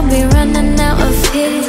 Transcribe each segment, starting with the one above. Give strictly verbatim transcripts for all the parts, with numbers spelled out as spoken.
I'll be running out of here.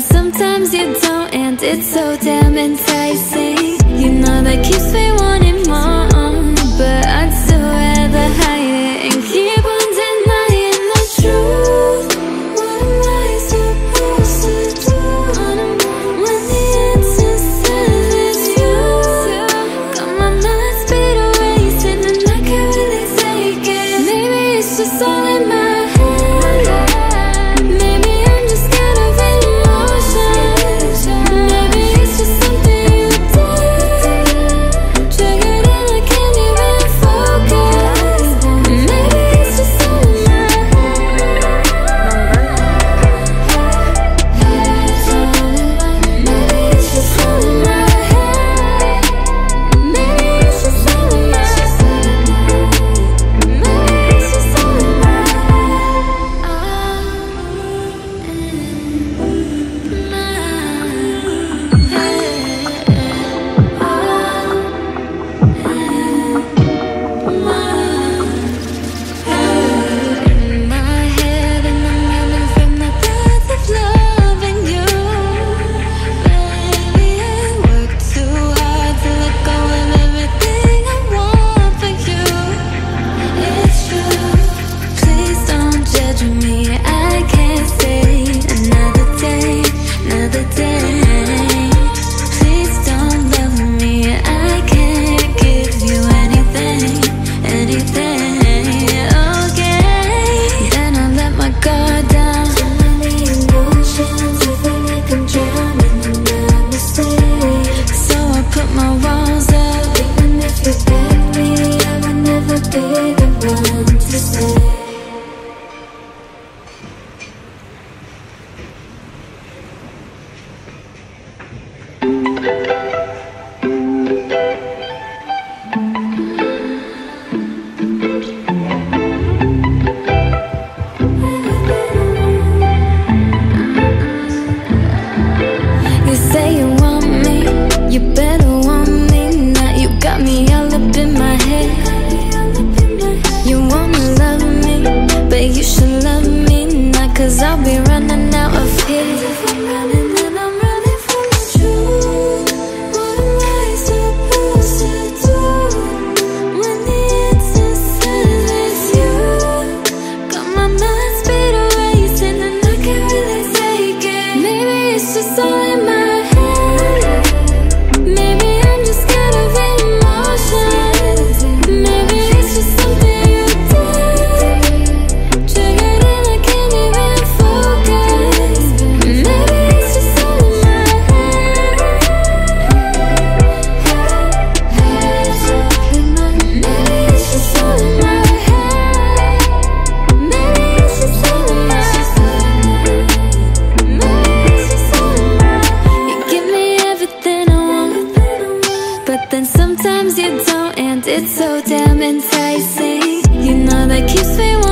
Sometimes you don't, and it's so damn enticing. You know that keeps me warm.